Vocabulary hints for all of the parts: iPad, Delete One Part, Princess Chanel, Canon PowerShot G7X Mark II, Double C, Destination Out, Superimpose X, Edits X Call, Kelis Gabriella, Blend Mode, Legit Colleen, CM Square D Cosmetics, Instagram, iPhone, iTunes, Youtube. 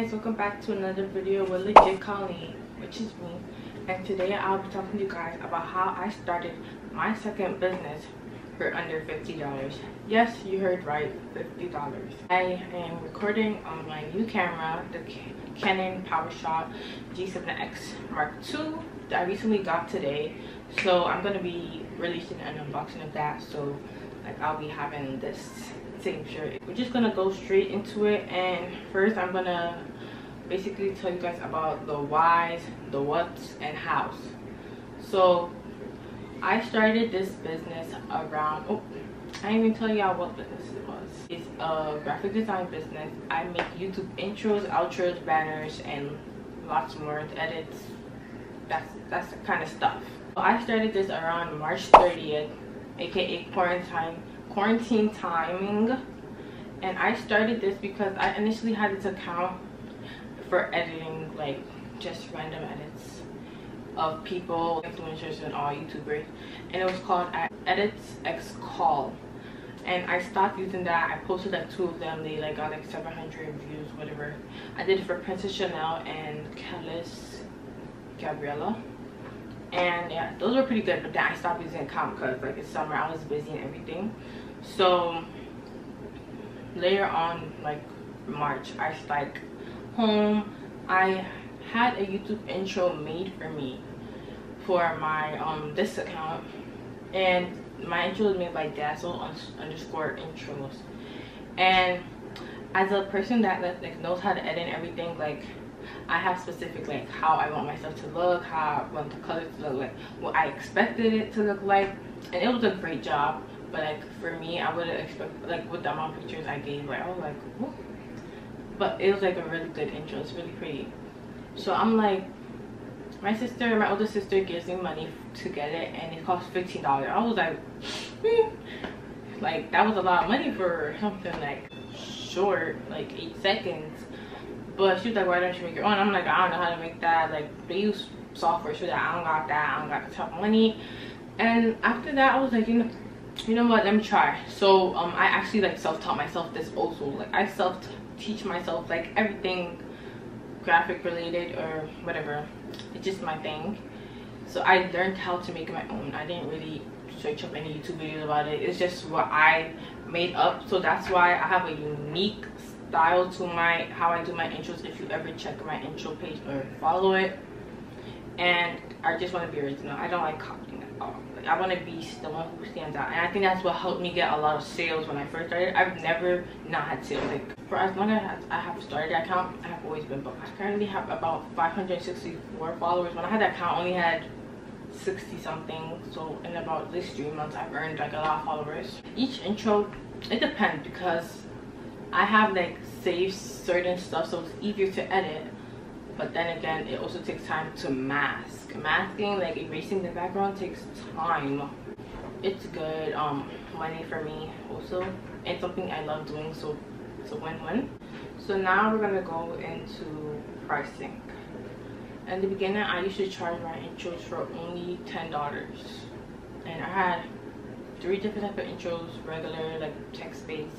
guys, welcome back to another video with Legit Colleen, which is me, and today I'll be talking to you guys about how I started my second business for under $50. Yes, you heard right, $50. I am recording on my new camera, the Canon PowerShot G7X Mark II that I recently got today, so I'm going to be releasing an unboxing of that. So like, I'll be having this same shirt. We're just gonna go straight into it, and first I'm gonna basically tell you guys about the whys, the whats, and hows. So I started this business around, I didn't even tell y'all what business it was. It's a graphic design business. I make YouTube intros, outros, banners, and lots more, edits, that's the kind of stuff. So I started this around March 30th, aka quarantine timing, and I started this because I initially had this account for editing, like just random edits of people, influencers, and all YouTubers, and it was called Edits X Call, and I stopped using that. I posted like two of them. They like got like 700 views, whatever. I did it for Princess Chanel and Kelis Gabriella, and yeah, those were pretty good, but then I stopped using account because like it's summer, I was busy and everything. So later on, like March, I was like home. I had a YouTube intro made for me for my this account, and my intro was made by dazzle_intros, and as a person that like knows how to edit everything, like I have specific like how I want myself to look, how I want the color to look like, what I expected it to look like, and it was a great job. But like for me, I wouldn't expect, like with the amount of pictures I gave, like I was like, ooh. But it was like a really good intro. It's really pretty. So I'm like, my older sister gives me money to get it, and it cost $15. I was like, like that was a lot of money for something like short, like 8 seconds. But she was like, why don't you make your own? I'm like, I don't know how to make that. Like, they use software, so I don't got that. I don't got the type of money. And after that, I was like, you know what? Let me try. So I actually like self-taught myself this also. Like, I self-teach myself like everything graphic related or whatever. It's just my thing. So I learned how to make my own. I didn't really search up any YouTube videos about it. It's just what I made up. So that's why I have a unique style to my how I do my intros. If you ever check my intro page or follow it, and I just want to be original. I don't like copying at all. Like, I want to be the one who stands out, and I think that's what helped me get a lot of sales when I first started. I've never not had sales. Like, for as long as I have started the account, I have always been booked. I currently have about 564 followers. When I had that account, I only had 60 something. So in about these 3 months, I've earned like a lot of followers. Each intro, it depends, because I have like saved certain stuff, so it's easier to edit. But then again, it also takes time to mask. Masking, like erasing the background, takes time. It's good money for me also, and something I love doing, so it's a win-win. So now we're gonna go into pricing. In the beginning, I used to charge my intros for only $10, and I had 3 different types of intros: regular, like text-based.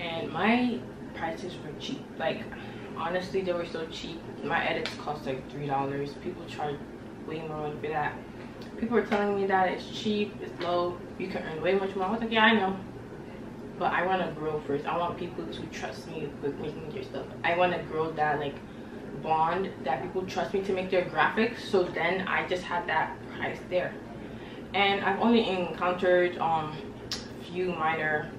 And my prices were cheap. Like, honestly, they were so cheap. My edits cost like $3. People charge way more for that. People were telling me that it's cheap, it's low, you can earn way much more. I was like, yeah, I know, but I want to grow first. I want people to trust me with making their stuff. I want to grow that like bond that people trust me to make their graphics. So then I just had that price there, and I've only encountered few minor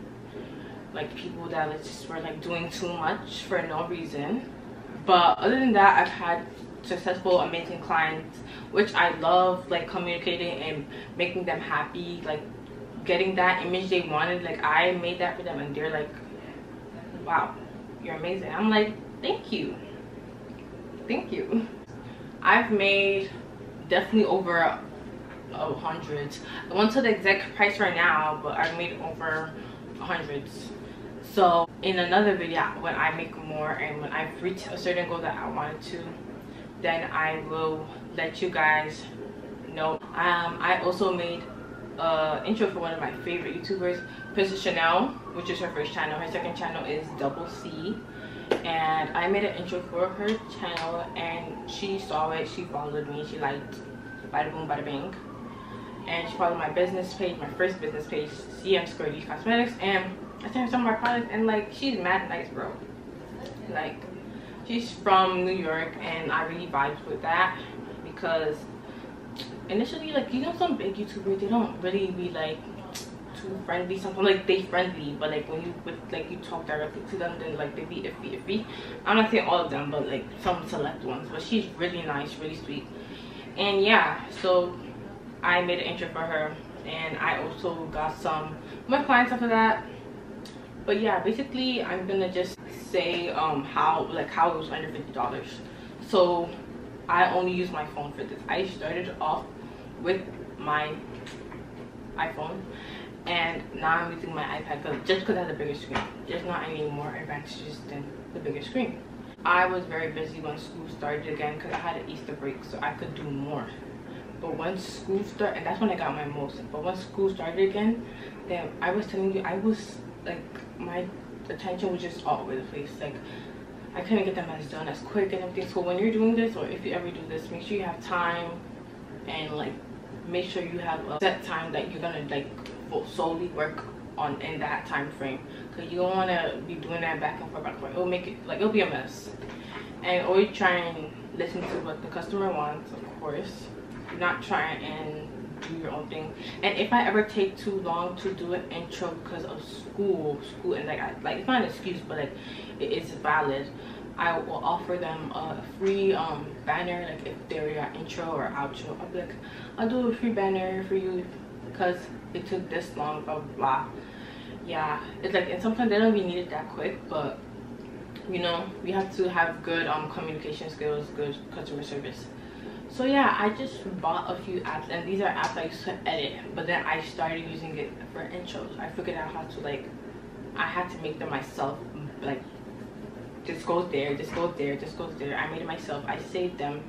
like people that just were like doing too much for no reason. But other than that, I've had successful, amazing clients, which I love, like communicating and making them happy, like getting that image they wanted. Like, I made that for them, and they're like, wow, you're amazing. I'm like, thank you. I've made definitely over hundreds. I won't tell the exact price right now, but I've made over hundreds. So in another video, when I make more and when I've reached a certain goal that I wanted to, then I will let you guys know. I also made an intro for one of my favorite YouTubers, Princess Chanel, which is her first channel. Her second channel is Double C, and I made an intro for her channel, and she saw it, she followed me, she liked, bada boom bada bing, and she followed my business page, my first business page, CM Square D Cosmetics, and I sent her some of my products, and like, she's mad nice, bro. Like, she's from New York, and I really vibed with that because initially, like, you know, some big YouTubers, they don't really be like too friendly. Sometimes, like, they friendly, but like when you with like you talk directly to them, then like they be iffy. I'm not saying all of them, but like some select ones. But she's really nice, really sweet, and yeah. So I made an intro for her, and I also got some my clients after that. But yeah, basically, I'm gonna just say how it was under $50. So I only use my phone for this. I started off with my iPhone, and now I'm using my iPad just because it has a bigger screen. There's not any more advantages than the bigger screen. I was very busy when school started again because I had an Easter break, so I could do more. But once school started, and that's when I got my most. But once school started again, then I was telling you, I was like, my attention was just all over the place. Like, I couldn't get them as done as quick and everything. So when you're doing this, or if you ever do this, make sure you have time, and like make sure you have a set time that you're gonna like solely work on in that time frame, because you don't want to be doing that back and forth. It'll make it like, it'll be a mess. And always try and listen to what the customer wants, of course. Do not try and do your own thing. And if I ever take too long to do an intro because of school, and like, it's not an excuse, but like it is valid, I will offer them a free banner. Like, if they're your intro or outro, I'll be like, I'll do a free banner for you because it took this long, blah blah blah. Yeah, it's like, and sometimes they don't be needed that quick, but you know, we have to have good communication skills, good customer service. So yeah, I just bought a few apps, and these are apps I used to edit, but then I started using it for intros. I figured out how to, like, I had to make them myself. Like, this goes there, this goes there, this goes there. I made it myself. I saved them,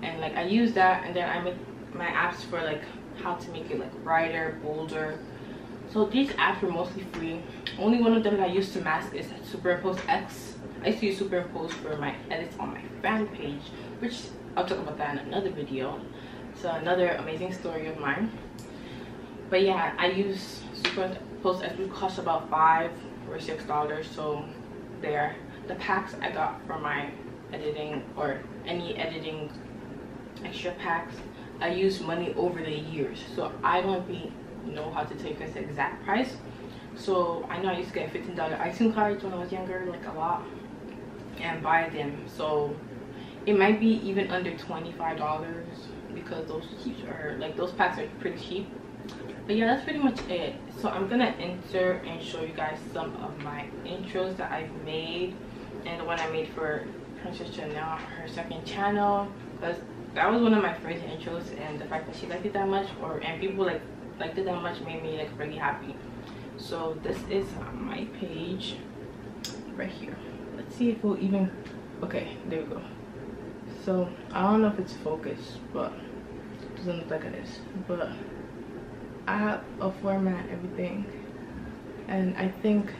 and like I used that, and then I made my apps for like how to make it like brighter, bolder. So these apps were mostly free. Only one of them that I used to mask is Superimpose X. I used to use Superimpose for my edits on my fan page, which I'll talk about that in another video. So another amazing story of mine. But yeah, I use Superimpose X, which cost about $5 or $6. So there, the packs I got for my editing or any editing extra packs, I use money over the years, so I don't know how to take this exact price. So I know I used to get $15 iTunes cards when I was younger, like a lot, and buy them. So it might be even under $25 because those cheap are like, those packs are pretty cheap. But yeah, that's pretty much it. So I'm gonna insert and show you guys some of my intros that I've made, and the one I made for Princess Chanel, her second channel, because that was one of my first intros, and the fact that she liked it that much, or and people like liked it that much, made me like really happy. So this is my page right here. Let's see if we'll even, okay, there we go. So I don't know if it's focused, but it doesn't look like it is, but I have a format, everything, and I think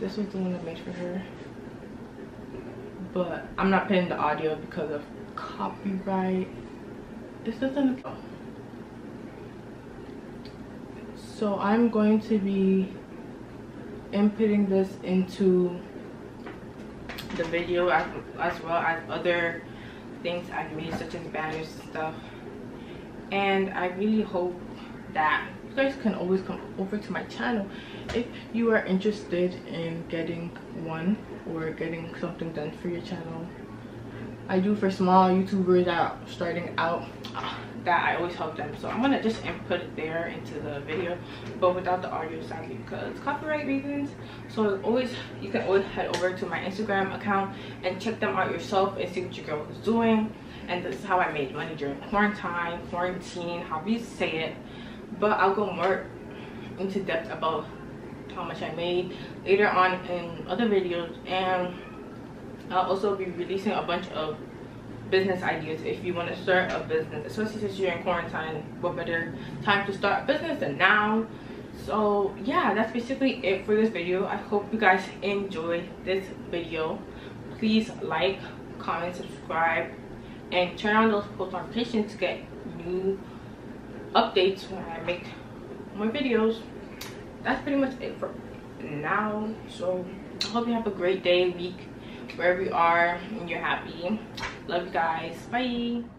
this was the one I made for her, but I'm not playing the audio because of copyright. This doesn't. So I'm going to be inputting this into the video as well as other things I've made, such as banners and stuff. And I really hope that you guys can always come over to my channel if you are interested in getting one or getting something done for your channel. I do for small YouTubers that are starting out, that I always help them. So I'm gonna just input it there into the video, but without the audio, sadly, because copyright reasons. So always, you can always head over to my Instagram account and check them out yourself and see what your girl is doing. And this is how I made money during quarantine, however you say it. But I'll go more into depth about how much I made later on in other videos, and I'll also be releasing a bunch of business ideas if you want to start a business, especially since you're in quarantine. What better time to start a business than now? So yeah, that's basically it for this video. I hope you guys enjoyed this video. Please like, comment, subscribe, and turn on those post notifications to get new updates when I make more videos. That's pretty much it for now. So I hope you have a great day, week, wherever you are, and you're happy. Love you guys. Bye.